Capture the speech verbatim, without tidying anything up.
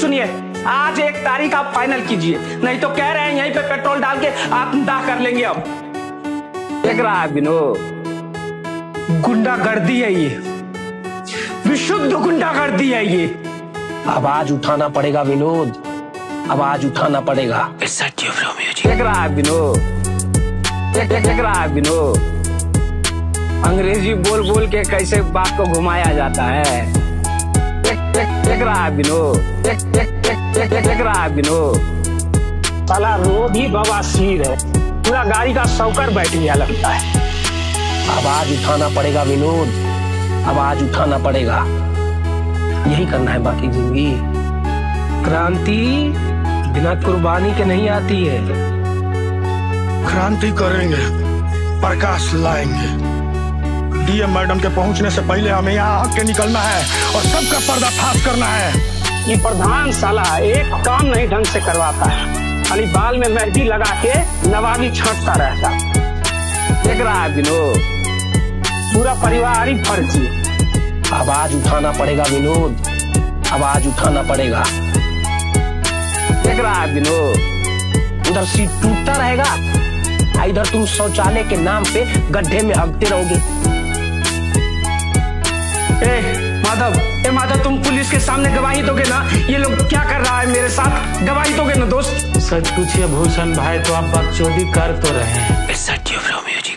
सुनिए, आज एक तारीख आप फाइनल कीजिए, नहीं तो कह रहे हैं यहीं पे पेट्रोल डाल के आत्मदाह कर लेंगे। अब देख रहा है विनोद, गुंडागर्दी है ये, विशुद्ध गुंडागर्दी है ये। आवाज उठाना पड़ेगा विनोद, आवाज उठाना पड़ेगा। देख रहा है विनोद, देख रहा है विनोद, अंग्रेजी बोल बोल के कैसे बात को घुमाया जाता है। देख रहा है विनोद, देख रहा है विनोद, साला रोड ही बवासीर है, पूरा गाड़ी का शौकर बैठ गया लगता है। आवाज उठाना पड़ेगा विनोद, आवाज उठाना पड़ेगा, यही करना है बाकी जिंदगी। क्रांति बिना कुर्बानी के नहीं आती है। क्रांति करेंगे, प्रकाश लाएंगे। डीएम मैडम के पहुंचने से पहले हमें यहाँ हक के निकलना है और सबका पर्दाफाश करना है। ये प्रधान साला एक काम नहीं ढंग से करवाता है, खाली बाल में मेहंदी लगा के नवाबी छांटता रहता। देख रहा है विनोद, पूरा परिवार ही फर्जी। आवाज उठाना पड़ेगा विनोद, आवाज उठाना पड़ेगा। देख रहा है विनोद, उधर सीट टूटता रहेगा, इधर तुम शौचालय के नाम पे गड्ढे में हगते रहोगे। ए माधव, ए माधव, तुम पुलिस के सामने गवाही दोगे ना? ये लोग क्या कर रहा है मेरे साथ, गवाही दोगे ना दोस्त? सच पूछिए भूषण भाई तो आप बकचोदी कर तो रहे हैं।